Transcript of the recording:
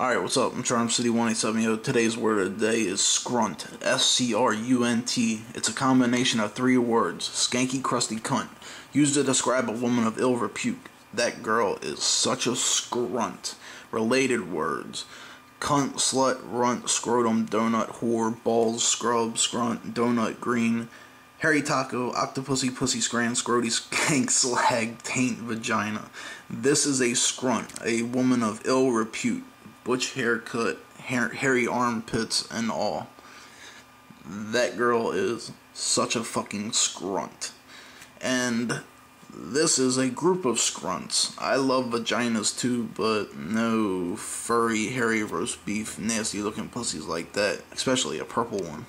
Alright, what's up? I'm CharmCity1870. Today's word of the day is scrunt. S-C-R-U-N-T. It's a combination of three words. Skanky, crusty cunt. Used to describe a woman of ill repute. That girl is such a scrunt. Related words. Cunt, slut, runt, scrotum, donut, whore, balls, scrub, scrunt, donut, green, hairy taco, octopussy, pussy, scran, scroty, skank, slag, taint, vagina. This is a scrunt, a woman of ill repute. Butch haircut, hairy armpits, and all. That girl is such a fucking scrunt. And this is a group of scrunts. I love vaginas too, but no furry, hairy roast beef, nasty looking pussies like that, especially a purple one.